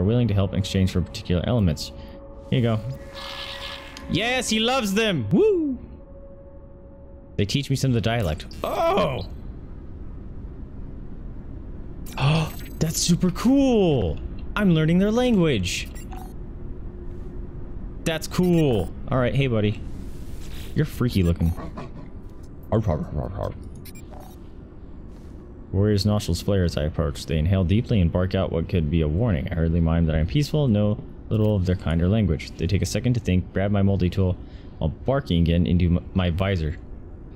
are willing to help in exchange for particular elements. Here you go. Yes, he loves them. Woo! They teach me some of the dialect. Oh! Oh, that's super cool. I'm learning their language. That's cool. All right, hey, buddy. You're freaky looking. Warriors' nostrils flare as I approach. They inhale deeply and bark out what could be a warning. I hurriedly mime that I'm peaceful, know little of their kind or language. They take a second to think, grab my multi-tool while barking again into my visor,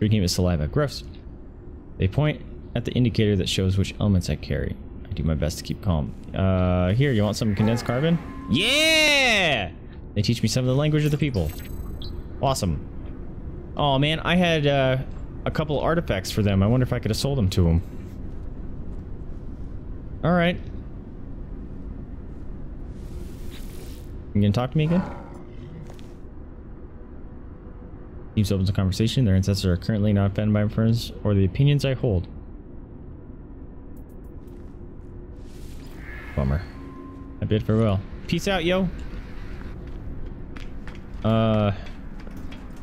drinking with saliva. Gross. They point at the indicator that shows which elements I carry. I do my best to keep calm. Here, you want some condensed carbon? Yeah! They teach me some of the language of the people. Awesome. Oh man, I had a couple artifacts for them. I wonder if I could have sold them to them. All right. You gonna talk to me again? Keeps open the conversation. Their ancestors are currently not offended by my friends or the opinions I hold. Bummer. I bid farewell. Peace out, yo.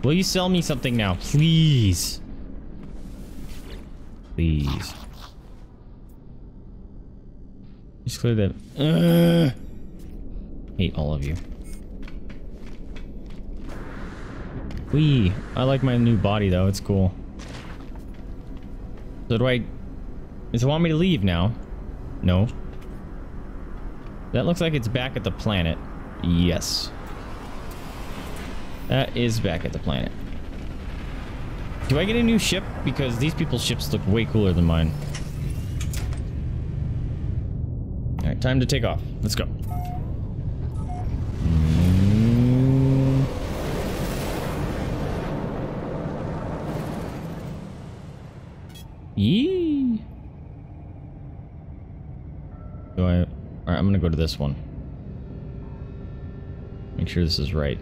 Will you sell me something now, please? Please. Just clear that. Hate all of you. Wee. I like my new body though. It's cool. So do I? Does it want me to leave now? No. That looks like it's back at the planet. Yes. That is back at the planet. Do I get a new ship? Because these people's ships look way cooler than mine. All right, time to take off. Let's go. Yee. Do I? All right, I'm gonna go to this one. Make sure this is right.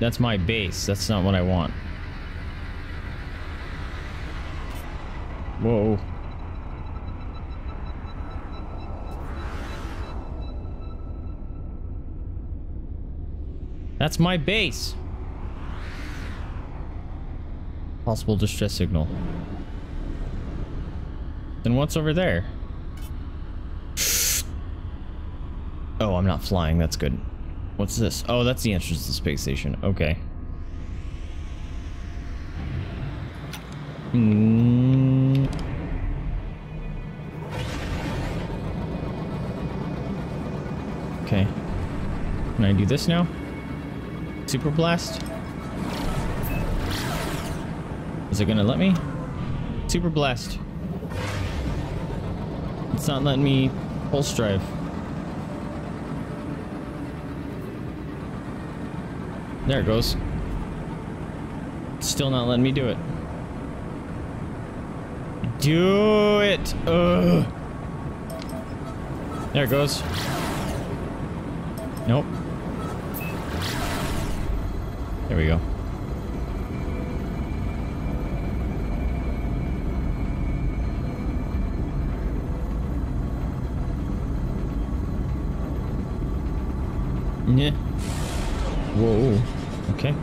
That's my base. That's not what I want. Whoa. That's my base. Possible distress signal. Then what's over there? Oh, I'm not flying. That's good. What's this? Oh, that's the entrance to the space station. Okay. Mm. Okay. Can I do this now? Super blast? Is it gonna let me? Super blast. It's not letting me pulse drive. There it goes. It's still not letting me do it. Do it! Ugh. There it goes. Nope. There we go. Yeah. Whoa. Okay.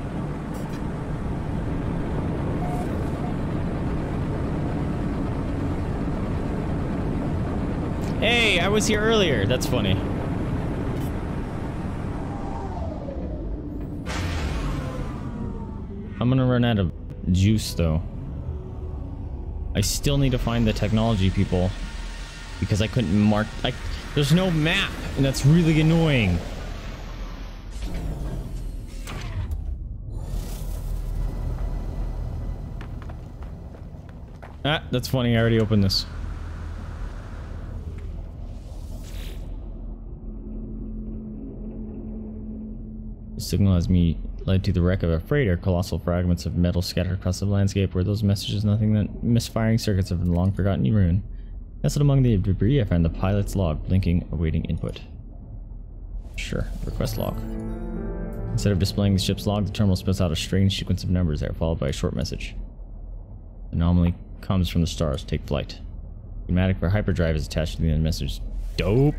Hey, I was here earlier. That's funny. I'm gonna run out of juice, though. I still need to find the technology people because I couldn't mark. There's no map, and that's really annoying. Ah, that's funny. I already opened this. The signal has me led to the wreck of a freighter. Colossal fragments of metal scattered across the landscape. Were those messages nothing that misfiring circuits of a long forgotten ruin? Nestled among the debris, I found the pilot's log, blinking, awaiting input. Sure. Request log. Instead of displaying the ship's log, the terminal spits out a strange sequence of numbers that are followed by a short message. Anomaly comes from the stars. Take flight. Schematic for hyperdrive is attached to the end message. dope.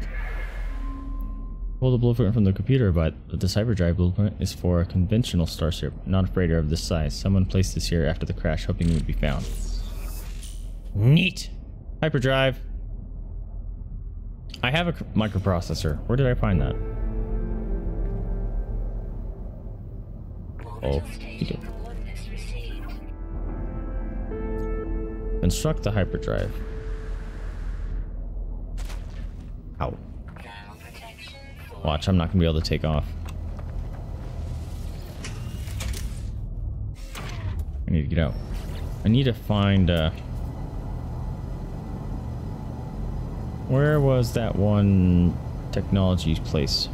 Pull the blueprint from the computer, but the Cyberdrive blueprint is for a conventional starship, not a freighter of this size. Someone placed this here after the crash, hoping it would be found. Neat! Hyperdrive! I have a microprocessor. Where did I find that? Oh, you did. Construct the hyperdrive. Ow. Watch, I'm not gonna be able to take off. I need to get out. I need to find, where was that one technology place?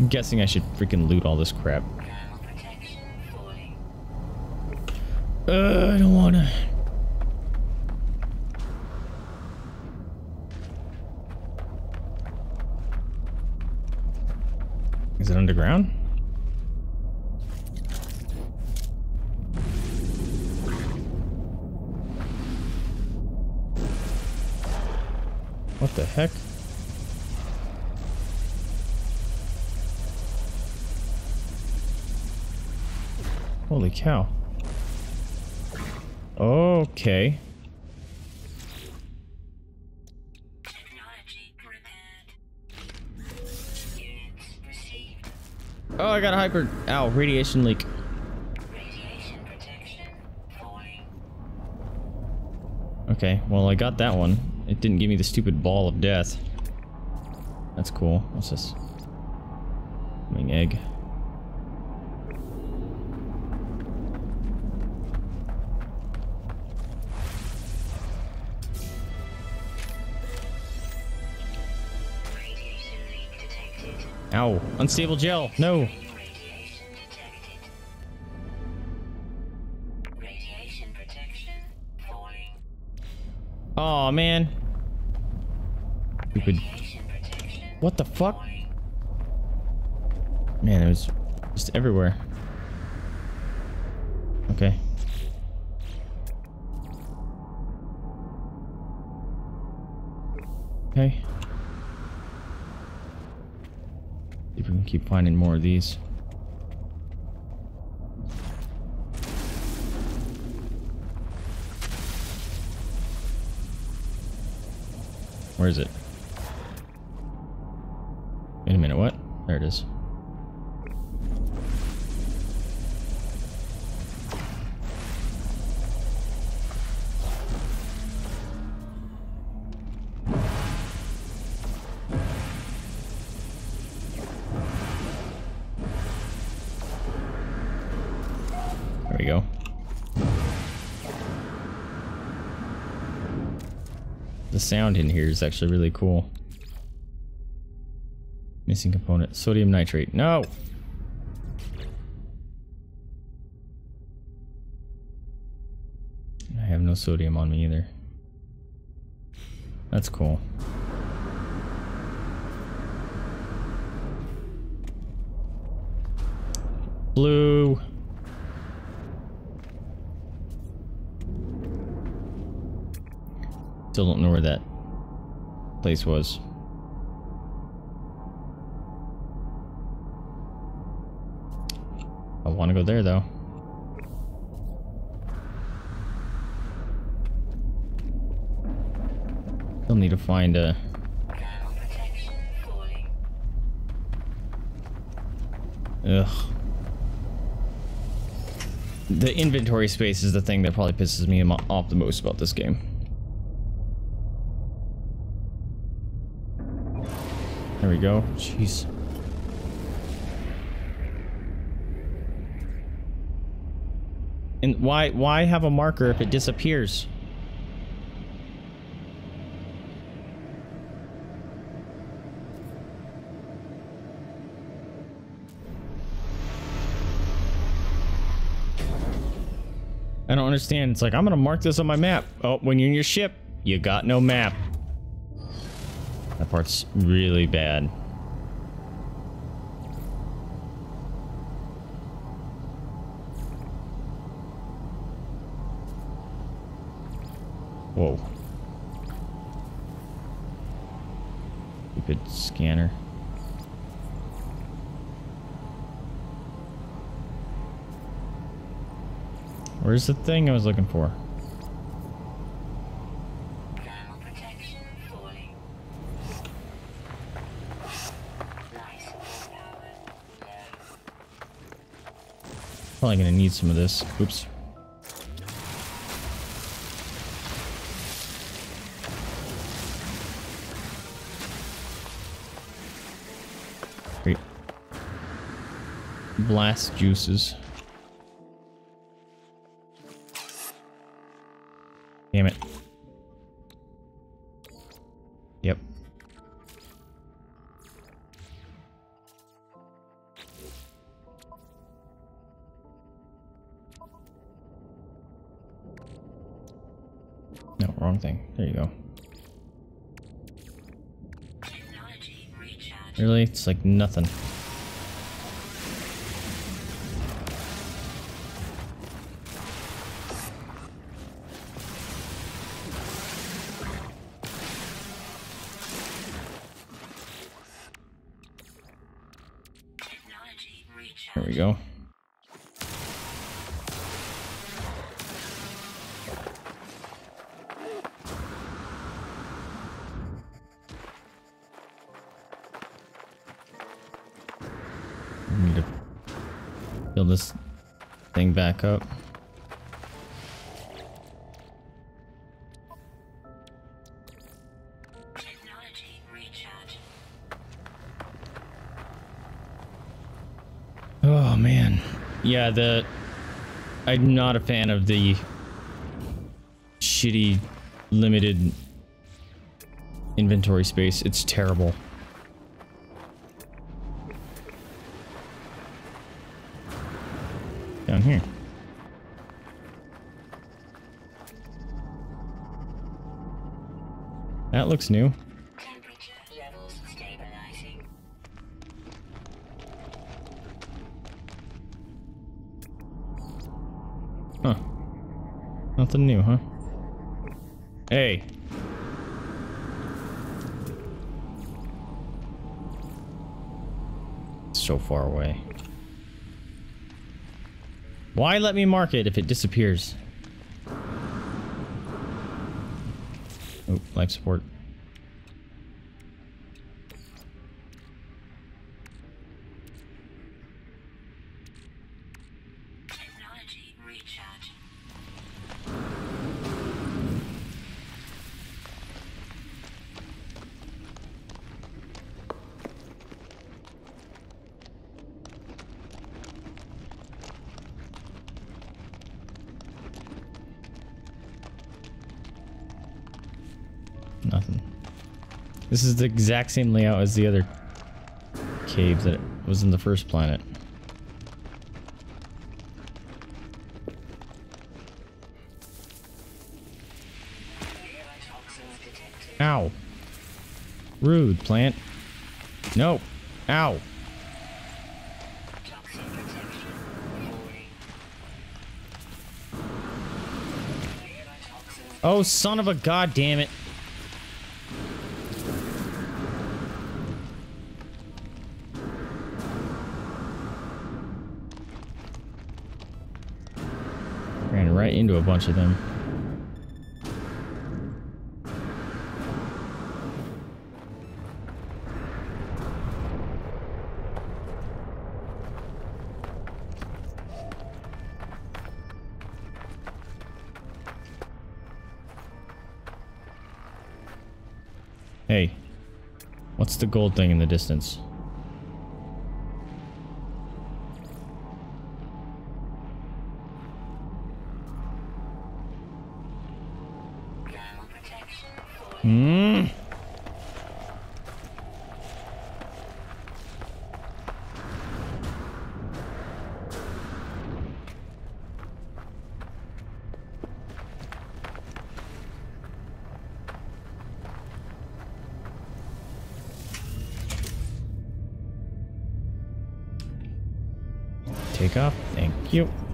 I'm guessing I should freaking loot all this crap. I don't wanna. Is it underground? What the heck? Holy cow. Okay. Technology prepared. Units received. Oh, I got a hyper. Ow, radiation leak. Radiation protection falling. Okay, well, I got that one. It didn't give me the stupid ball of death. That's cool. What's this? Coming egg. Ow. Unstable gel. No. Radiation protection falling. Aw, man. Stupid. What the fuck? Man, it was just everywhere. Okay. Okay. If we can keep finding more of these. Where is it? Wait a minute, what? There it is. Sound in here is actually really cool. Missing component. Sodium nitrate. No! I have no sodium on me either. That's cool. Blue! Still don't know where that place was. I want to go there though. Still need to find a. Ugh. The inventory space is the thing that probably pisses me off the most about this game. There we go. Jeez. And why have a marker if it disappears? I don't understand. It's like, I'm gonna mark this on my map. Oh, when you're in your ship, you got no map. That part's really bad. Whoa. Stupid scanner. Where's the thing I was looking for? Probably gonna need some of this. Oops. Great. Blast juices. Damn it. Yep. No, wrong thing. There you go. Really? It's like nothing. There we go. We need to build this thing back up. Oh man, yeah. I'm not a fan of the shitty limited inventory space. It's terrible. Down here. That looks new. Huh. Nothing new, huh? Hey. It's so far away. Why let me mark it if it disappears? Oh, life support. Nothing. This is the exact same layout as the other cave that was in the first planet. Ow. Rude, plant. No. Ow. Oh, son of a goddamn it. Right into a bunch of them. Hey, what's the gold thing in the distance? Hmm. Take off. Thank you.